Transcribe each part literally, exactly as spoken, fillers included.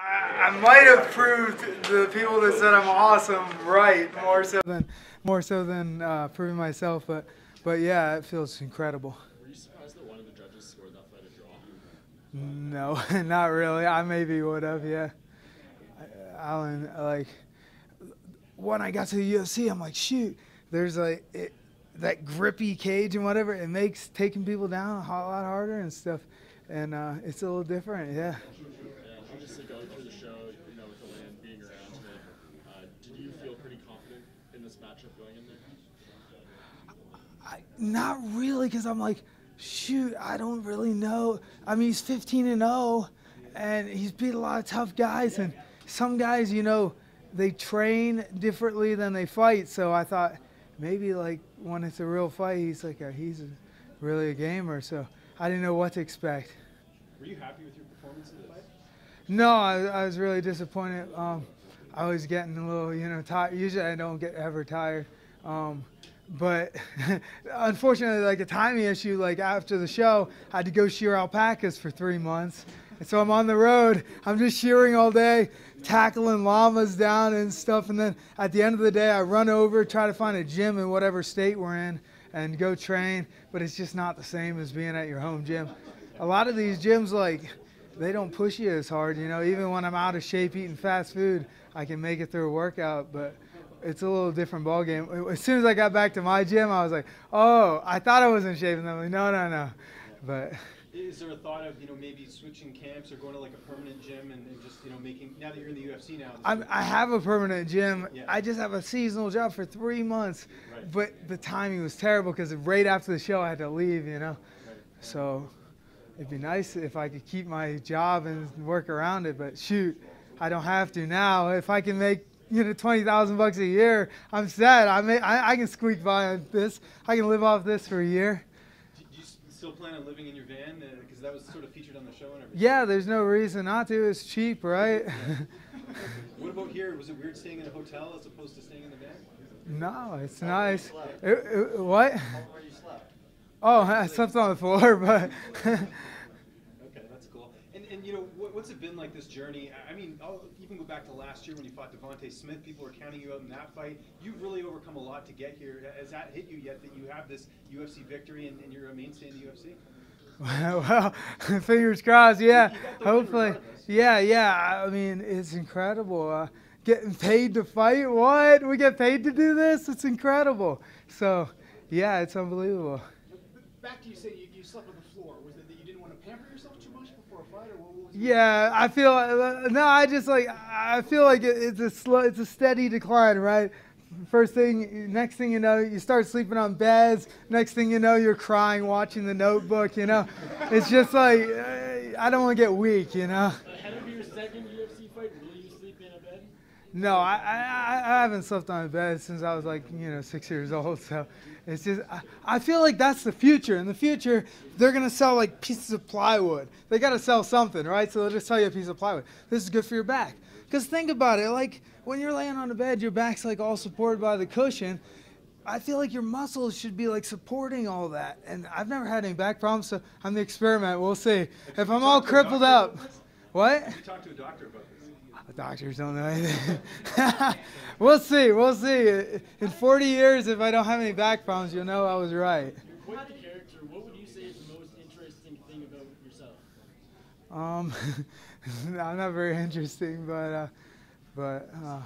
I, I might have proved the people that said I'm awesome right more so than more so than uh, proving myself, but but yeah, it feels incredible. Were you surprised that one of the judges scored that fight a draw? No, not really. I maybe would have, yeah. Alan, like when I got to the U F C, I'm like, shoot, there's like it, that grippy cage and whatever. It makes taking people down a whole lot harder and stuff, and uh, it's a little different, yeah. Obviously going through the show, you know, with the land being around it, uh, did you feel pretty confident in this matchup going in there? I, not really, because I'm like, shoot, I don't really know. I mean, he's fifteen and oh, and he's beat a lot of tough guys, and some guys, you know, they train differently than they fight, so I thought maybe, like, when it's a real fight, he's like, a, he's a, really a gamer, so I didn't know what to expect. Were you happy with your performance in the fight? No, I, I was really disappointed. Um, I was getting a little, you know, tired. Usually I don't get ever tired. Um, but unfortunately, like a timing issue, like after the show, I had to go shear alpacas for three months. And so I'm on the road. I'm just shearing all day, tackling llamas down and stuff. And then at the end of the day, I run over, try to find a gym in whatever state we're in and go train. But it's just not the same as being at your home gym. A lot of these gyms, like, they don't push you as hard, you know. Even when I'm out of shape eating fast food, I can make it through a workout, but it's a little different ball game. As soon as I got back to my gym, I was like, oh, I thought I was in shape, and I'm like, no, no, no. But is there a thought of, you know, maybe switching camps or going to like a permanent gym and, and just, you know, making, now that you're in the U F C now? I'm, I have a permanent gym. Yeah. I just have a seasonal job for three months, right. But the timing was terrible because right after the show I had to leave, you know, right. So. It'd be nice if I could keep my job and work around it, but shoot, I don't have to now. If I can make, you know, twenty thousand bucks a year, I'm set. I may, I, I can squeak by on this. I can live off this for a year. Do you still plan on living in your van? Because that was sort of featured on the show and everything. Yeah, there's no reason not to. It's cheap, right? What about here? Was it weird staying in a hotel as opposed to staying in the van? No, it's nice. It, it, what? Where you slept? Oh, I slept on the floor, but. Okay, that's cool. And, and you know, what, what's it been like, this journey? I mean, I'll, you can go back to last year when you fought Devontae Smith. People were counting you out in that fight. You've really overcome a lot to get here. Has that hit you yet, that you have this U F C victory and, and you're a mainstay in the U F C? Well, fingers crossed, yeah. Hopefully. Yeah, yeah. I mean, it's incredible. Uh, getting paid to fight? What? We get paid to do this? It's incredible. So, yeah, it's unbelievable. Back to you saying you, you slept on the floor. Was it that you didn't want to pamper yourself too much before a fight, or what was it? Yeah, I feel – no, I just like – I feel like it, it's, a slow, it's a steady decline, right? First thing – next thing you know, you start sleeping on beds. Next thing you know, you're crying watching The Notebook, you know? It's just like – I don't want to get weak, you know? Ahead of your second U F C fight, will you sleep in a bed? No, I, I, I haven't slept on a bed since I was like, you know, six years old, so – It's just, I, I feel like that's the future. In the future, they're going to sell like pieces of plywood. They got to sell something, right? So they'll just sell you a piece of plywood. This is good for your back. Because think about it, like when you're laying on the bed, your back's like all supported by the cushion. I feel like your muscles should be like supporting all that. And I've never had any back problems, so I'm the experiment. We'll see. If I'm all crippled up. What? Did you talk to a doctor about this? Doctors don't know anything. We'll see. We'll see. In forty years, if I don't have any back problems, you'll know I was right. You're quite the character. What would you say is the most interesting thing about yourself? Um, I'm not very interesting, but uh, but uh,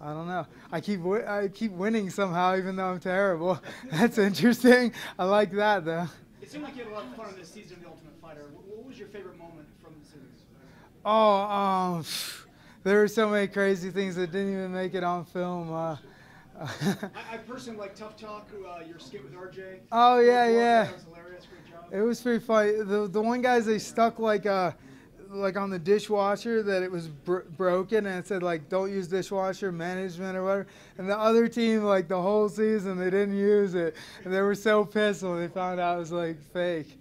I don't know. I keep w I keep winning somehow, even though I'm terrible. That's interesting. I like that though. It seemed like you had a lot of fun in this season of The Ultimate Fighter. What was your favorite moment from the series? Oh, um. There were so many crazy things that didn't even make it on film. Uh, I, I personally like Tough Talk, uh, your skit with R J. Oh, yeah, World yeah. War, that was hilarious. Great job. It was pretty funny. The, the one guys, they stuck like uh, like on the dishwasher that it was br broken, and it said, like, don't use dishwasher management or whatever. And the other team, like, the whole season, they didn't use it. And they were so pissed when they found out it was, like, fake.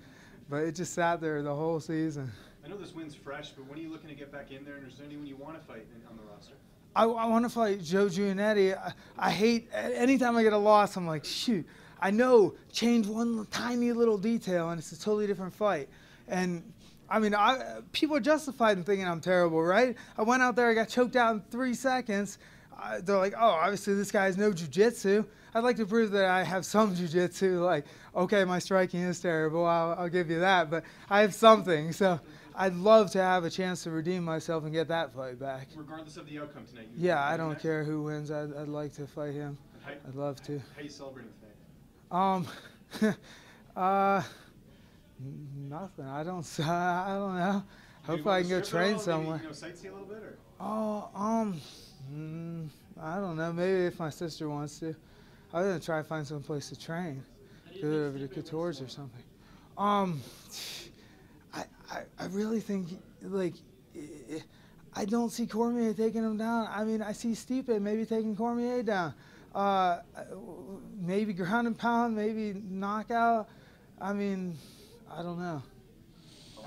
But it just sat there the whole season. I know this win's fresh, but when are you looking to get back in there, and is there anyone you want to fight in, on the roster? I, I want to fight Joe Giunetti. I, I hate, anytime I get a loss, I'm like, shoot, I know, change one tiny little detail, and it's a totally different fight. And I mean, I, people are justified in thinking I'm terrible, right? I went out there, I got choked out in three seconds. Uh, they're like, oh, obviously this guy has no jiu-jitsu. I'd like to prove that I have some jiu-jitsu. Like, okay, my striking is terrible. I'll, I'll give you that, but I have something. So I'd love to have a chance to redeem myself and get that fight back. Regardless of the outcome tonight. Yeah, I don't care who wins. I'd, I'd like to fight him. How, I'd love to. How are you celebrating tonight? Um, uh, nothing. I don't. Uh, I don't know. Do Hopefully I can go train all, somewhere. Maybe, you know, sightsee a little bit, or? Oh, um. Mm, I don't know. Maybe if my sister wants to. I was going to try to find some place to train. Do it over to Couture's or something. Um, I, I, I really think, like, I don't see Cormier taking him down. I mean, I see Stipe maybe taking Cormier down. Uh, maybe ground and pound, maybe knockout. I mean, I don't know.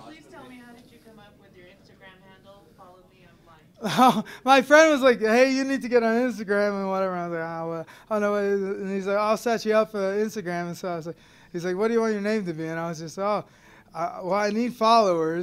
Please tell me, how did you come up with your Instagram handle, follow me online? My friend was like, hey, you need to get on Instagram and whatever. I was like, oh, well, I don't know what it is. And he's like, I'll set you up for Instagram. And so I was like, he's like, what do you want your name to be? And I was just, oh, uh, well, I need followers.